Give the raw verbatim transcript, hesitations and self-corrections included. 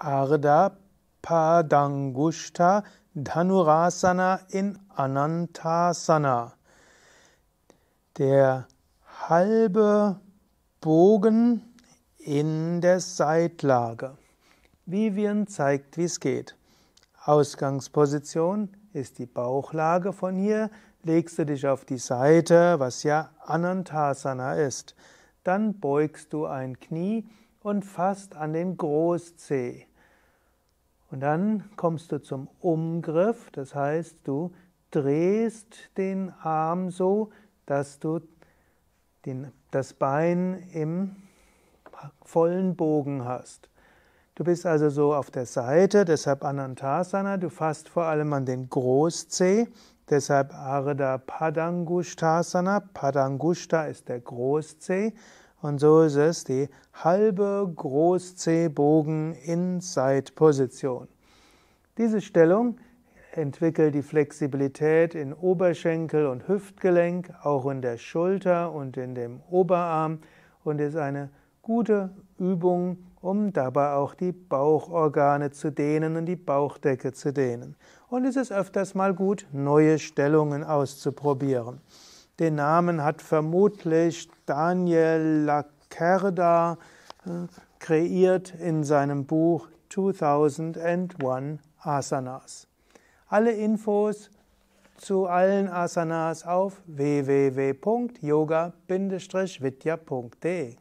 Ardha Padangushtha Dhanurasana in Anantasana. Der halbe Bogen in der Seitlage. Vivian zeigt, wie es geht. Ausgangsposition ist die Bauchlage. Von hier legst du dich auf die Seite, was ja Anantasana ist. Dann beugst du ein Knie und fasst an den Großzeh. Und dann kommst du zum Umgriff, das heißt, du drehst den Arm so, dass du den, das Bein im vollen Bogen hast. Du bist also so auf der Seite, deshalb Anantasana, du fasst vor allem an den Großzeh, deshalb Ardha Padangusthasana, Padangushta ist der Großzeh, und so ist es die halbe Großzehbogen in Seitposition. Diese Stellung entwickelt die Flexibilität in Oberschenkel und Hüftgelenk, auch in der Schulter und in dem Oberarm, und ist eine gute Übung, um dabei auch die Bauchorgane zu dehnen und die Bauchdecke zu dehnen. Und es ist öfters mal gut, neue Stellungen auszuprobieren. Den Namen hat vermutlich Daniel Lakerda kreiert in seinem Buch zweitausendeins Asanas. Alle Infos zu allen Asanas auf w w w punkt yoga bindestrich vidya punkt de.